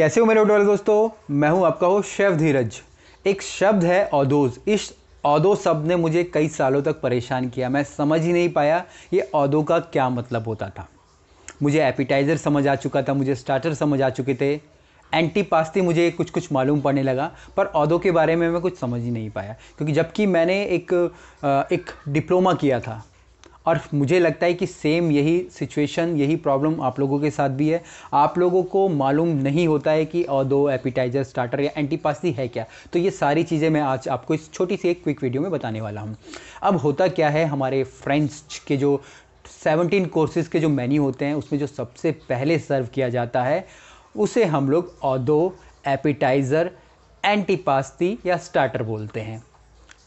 कैसे हो मेरे होटल दोस्तों, मैं हूं आपका हो शेफ धीरज। एक शब्द है ओदोज़। इस ओदो शब्द ने मुझे कई सालों तक परेशान किया। मैं समझ ही नहीं पाया ये ओदो का क्या मतलब होता था। मुझे एपिटाइज़र समझ आ चुका था, मुझे स्टार्टर समझ आ चुके थे, एंटीपास्ती मुझे कुछ कुछ मालूम पड़ने लगा, पर ओदो के बारे में मैं कुछ समझ ही नहीं पाया। क्योंकि जबकि मैंने एक डिप्लोमा किया था, और मुझे लगता है कि सेम यही सिचुएशन, यही प्रॉब्लम आप लोगों के साथ भी है। आप लोगों को मालूम नहीं होता है कि ओदो, एपिटाइज़र, स्टार्टर या एंटीपास्ती है क्या। तो ये सारी चीज़ें मैं आज आपको इस छोटी सी एक क्विक वीडियो में बताने वाला हूँ। अब होता क्या है, हमारे फ्रेंच के जो 17 कोर्सेज़ के जो मेन्यू होते हैं उसमें जो सबसे पहले सर्व किया जाता है उसे हम लोग ओदो, एपिटाइज़र, एंटीपास्ती या स्टार्टर बोलते हैं।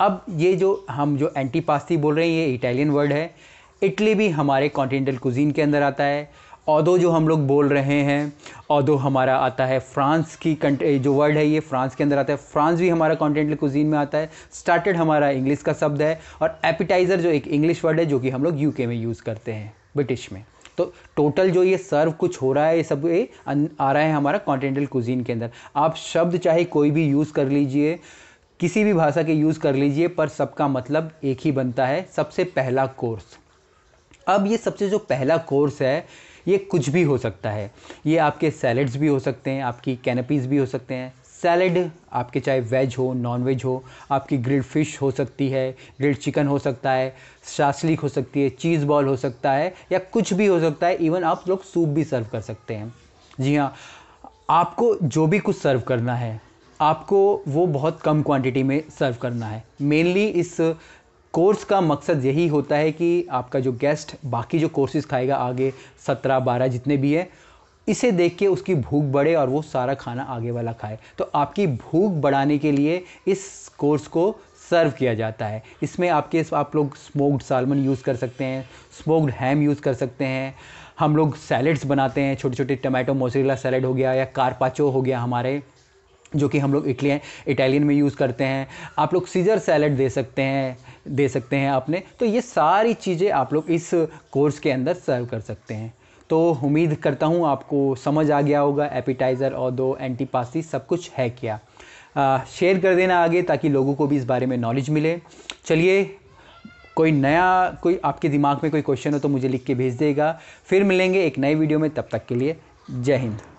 अब ये जो हम जो एंटीपास्ती बोल रहे हैं ये इटालियन वर्ड है। इटली भी हमारे कॉन्टिनेंटल कुजीन के अंदर आता है। ओदो जो हम लोग बोल रहे हैं, ओदो हमारा आता है फ्रांस की जो वर्ड है ये फ्रांस के अंदर आता है। फ्रांस भी हमारा कॉन्टिनेंटल कुजीन में आता है। स्टार्टर हमारा इंग्लिश का शब्द है, और एपिटाइज़र जो एक इंग्लिश वर्ड है जो कि हम लोग यूके में यूज़ करते हैं, ब्रिटिश में। तो टोटल जो ये सर्व कुछ हो रहा है ये सब ये आ रहा है हमारा कॉन्टिनेंटल कुजीन के अंदर। आप शब्द चाहे कोई भी यूज़ कर लीजिए, किसी भी भाषा के यूज़ कर लीजिए, पर सबका मतलब एक ही बनता है, सबसे पहला कोर्स। अब ये सबसे जो पहला कोर्स है ये कुछ भी हो सकता है। ये आपके सैलेड्स भी हो सकते हैं, आपकी कैनपीज़ भी हो सकते हैं। सैलेड आपके चाहे वेज हो नॉन वेज हो, आपकी ग्रिल्ड फ़िश हो सकती है, ग्रिल्ड चिकन हो सकता है, शासलिक हो सकती है, चीज़ बॉल हो सकता है, या कुछ भी हो सकता है। इवन आप लोग सूप भी सर्व कर सकते हैं। जी हाँ, आपको जो भी कुछ सर्व करना है आपको वो बहुत कम क्वांटिटी में सर्व करना है। मेनली इस कोर्स का मकसद यही होता है कि आपका जो गेस्ट बाकी जो कोर्सेज़ खाएगा आगे 17, 12 जितने भी है, इसे देख के उसकी भूख बढ़े और वो सारा खाना आगे वाला खाए। तो आपकी भूख बढ़ाने के लिए इस कोर्स को सर्व किया जाता है। इसमें आप लोग स्मोक्ड साल्मन यूज़ कर सकते हैं, स्मोक्ड हैम यूज़ कर सकते हैं। हम लोग सैलेड्स बनाते हैं, छोटे छोटे टमाटो मोज़रेला सैलेड हो गया, या कारपाचो हो गया हमारे, जो कि हम लोग इटालियन में यूज़ करते हैं। आप लोग सीजर सैलेड दे सकते हैं आपने। तो ये सारी चीज़ें आप लोग इस कोर्स के अंदर सर्व कर सकते हैं। तो उम्मीद करता हूँ आपको समझ आ गया होगा एपिटाइज़र, ओदो, एंटीपास्ती सब कुछ है क्या। शेयर कर देना आगे ताकि लोगों को भी इस बारे में नॉलेज मिले। चलिए, कोई आपके दिमाग में कोई क्वेश्चन हो तो मुझे लिख के भेज देगा। फिर मिलेंगे एक नए वीडियो में, तब तक के लिए जय हिंद।